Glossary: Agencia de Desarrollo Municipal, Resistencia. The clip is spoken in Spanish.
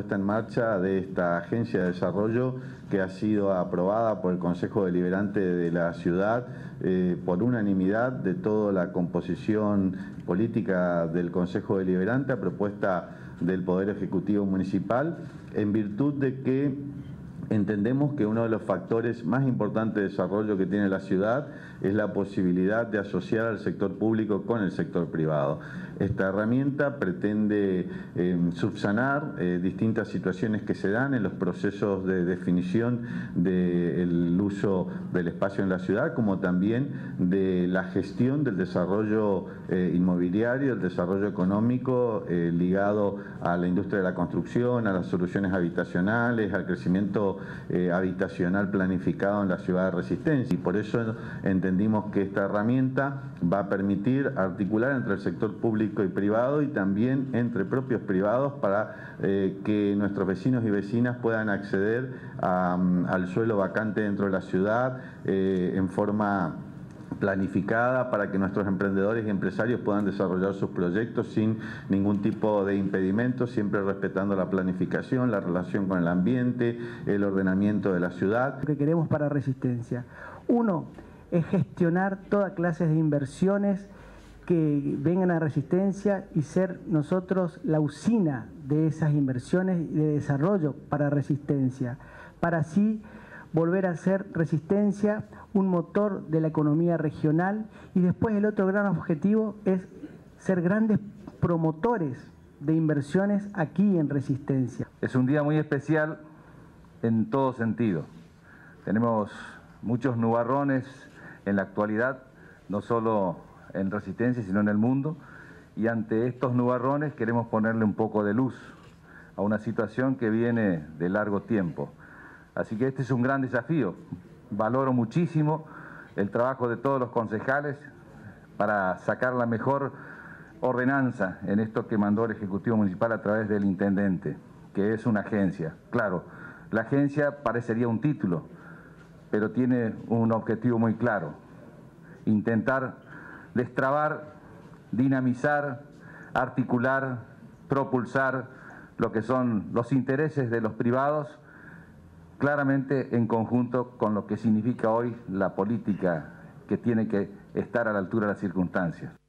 puesta en marcha de esta agencia de desarrollo que ha sido aprobada por el Consejo Deliberante de la ciudad por unanimidad de toda la composición política del Consejo Deliberante a propuesta del Poder Ejecutivo Municipal, en virtud de que entendemos que uno de los factores más importantes de desarrollo que tiene la ciudad es la posibilidad de asociar al sector público con el sector privado. Esta herramienta pretende subsanar distintas situaciones que se dan en los procesos de definición del uso del espacio en la ciudad, como también de la gestión del desarrollo inmobiliario, el desarrollo económico ligado a la industria de la construcción, a las soluciones habitacionales, al crecimiento habitacional planificado en la ciudad de Resistencia, y por eso entendimos que esta herramienta va a permitir articular entre el sector público y privado y también entre propios privados para que nuestros vecinos y vecinas puedan acceder al suelo vacante dentro de la ciudad en forma planificada, para que nuestros emprendedores y empresarios puedan desarrollar sus proyectos sin ningún tipo de impedimento, siempre respetando la planificación, la relación con el ambiente, el ordenamiento de la ciudad. Lo que queremos para Resistencia, uno, es gestionar toda clase de inversiones que vengan a Resistencia y ser nosotros la usina de esas inversiones y de desarrollo para Resistencia, para así volver a ser Resistencia un motor de la economía regional. Y después el otro gran objetivo es ser grandes promotores de inversiones aquí en Resistencia. Es un día muy especial en todo sentido. Tenemos muchos nubarrones en la actualidad, no solo en Resistencia, sino en el mundo, y ante estos nubarrones queremos ponerle un poco de luz a una situación que viene de largo tiempo. Así que este es un gran desafío. Valoro muchísimo el trabajo de todos los concejales para sacar la mejor ordenanza en esto que mandó el Ejecutivo Municipal a través del Intendente, que es una agencia. Claro, la agencia parecería un título, pero tiene un objetivo muy claro: intentar destrabar, dinamizar, articular, propulsar lo que son los intereses de los privados, claramente en conjunto con lo que significa hoy la política, que tiene que estar a la altura de las circunstancias.